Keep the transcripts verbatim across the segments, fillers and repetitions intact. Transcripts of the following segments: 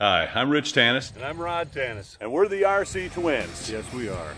Hi, I'm Rich Tannis. And I'm Rod Tannis. And we're the R C Twins. Yes, we are.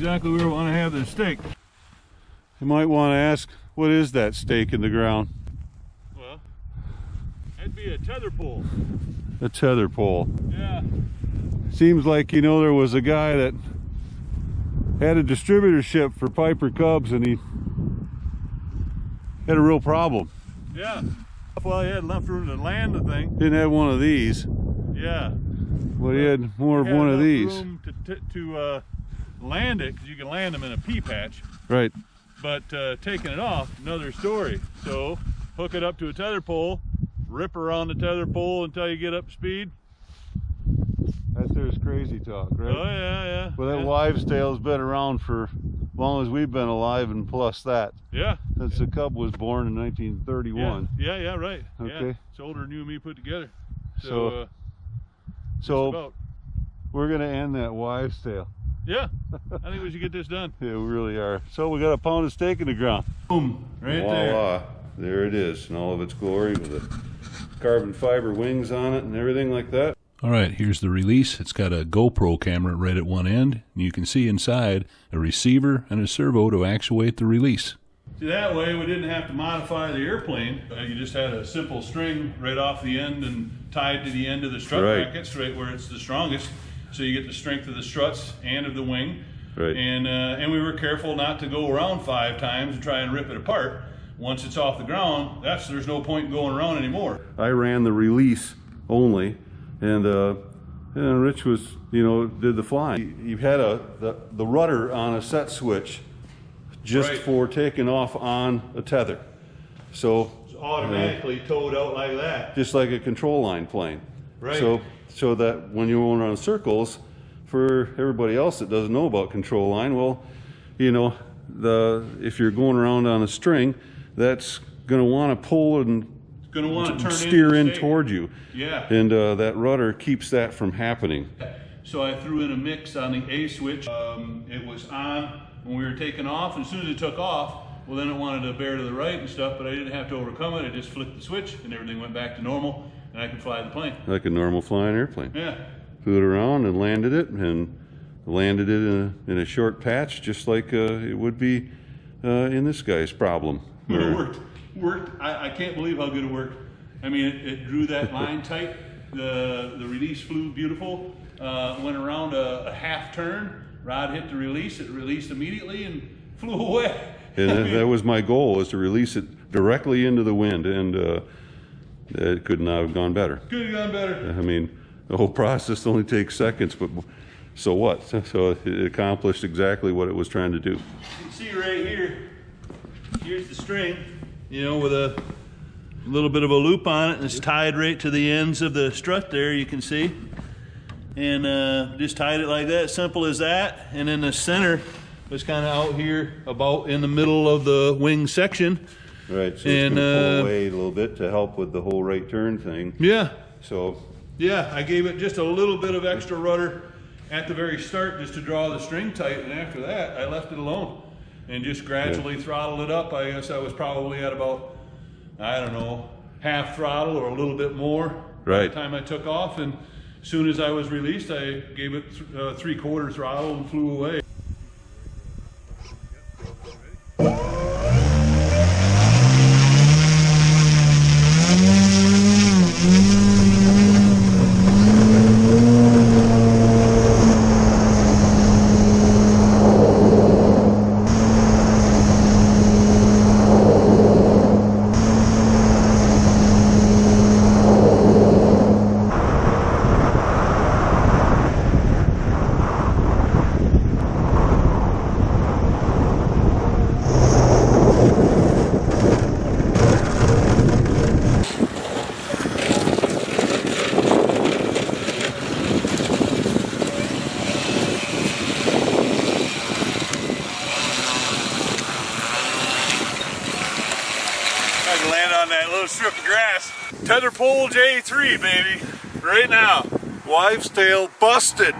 Exactly where we want to have this stake. You might want to ask, what is that stake in the ground? Well, that'd be a tether pole. A tether pole. Yeah. Seems like, you know, there was a guy that had a distributorship for Piper Cubs and he had a real problem. Yeah. Well, he had enough room to land the thing. Didn't have one of these. Yeah. But he had more of one of these. Room to, t to uh, land it, because you can land them in a pea patch, right? But uh, taking it off, another story. So hook it up to a tether pole, rip her on the tether pole until you get up to speed. That's there's crazy talk, right? Oh yeah, yeah. Well, that yeah. wives' tale's been around for as long as we've been alive, and plus that. Yeah. Since yeah. the cub was born in nineteen thirty-one. Yeah, yeah, yeah right. Okay. Yeah. It's older than you and me put together. So, so, uh, so we're gonna end that wives' tale. Yeah, I think we should get this done. Yeah, we really are. So we got a pound of steak in the ground. Boom, right Voila. there. Voila, there it is in all of its glory with the carbon fiber wings on it and everything like that. All right, here's the release. It's got a GoPro camera right at one end. And you can see inside a receiver and a servo to actuate the release. See, that way we didn't have to modify the airplane. Uh, you just had a simple string right off the end and tied to the end of the strut right. bracket, straight where it's the strongest. So you get the strength of the struts and of the wing, right. and uh, and we were careful not to go around five times and try and rip it apart. Once it's off the ground, that's there's no point in going around anymore. I ran the release only, and uh, and Rich was you know did the flying. You had a the, the rudder on a set switch, just right. for taking off on a tether, so it's automatically uh, towed out like that, just like a control line plane. Right. So. So that when you're going around circles, for everybody else that doesn't know about control line, well, you know, the if you're going around on a string, that's going to want to pull and it's going to want to turn steer in, in toward you. Yeah. And uh, that rudder keeps that from happening. So I threw in a mix on the A-switch. Um, it was on when we were taking off. And as soon as it took off, well, then it wanted to bear to the right and stuff, but I didn't have to overcome it. I just flicked the switch and everything went back to normal. And I could fly the plane. Like a normal flying airplane. Yeah. Flew it around and landed it, and landed it in a, in a short patch, just like uh, it would be uh, in this guy's problem. But it worked. Worked. I, I can't believe how good it worked. I mean, it, it drew that line tight. The, the release flew beautiful. Uh, went around a, a half turn. Rod hit the release. It released immediately and flew away. And I mean, that was my goal, was to release it directly into the wind. And... Uh, It could not have gone better. Could have gone better. I mean, the whole process only takes seconds, but so what? So it accomplished exactly what it was trying to do. You can see right here, here's the string, you know, with a little bit of a loop on it, and it's tied right to the ends of the strut there, you can see. And uh, just tied it like that, simple as that. And then the center was kind of out here, about in the middle of the wing section. Right, so and, it's going to pull away a little bit to help with the whole right turn thing. Yeah. So. Yeah, I gave it just a little bit of extra rudder at the very start just to draw the string tight, and after that I left it alone and just gradually yeah. throttled it up. I guess I was probably at about, I don't know, half throttle or a little bit more right. by the time I took off, and as soon as I was released I gave it th uh, three-quarter throttle and flew away. that little strip of grass. Tether pole J three, baby, right now. Wife's tail busted.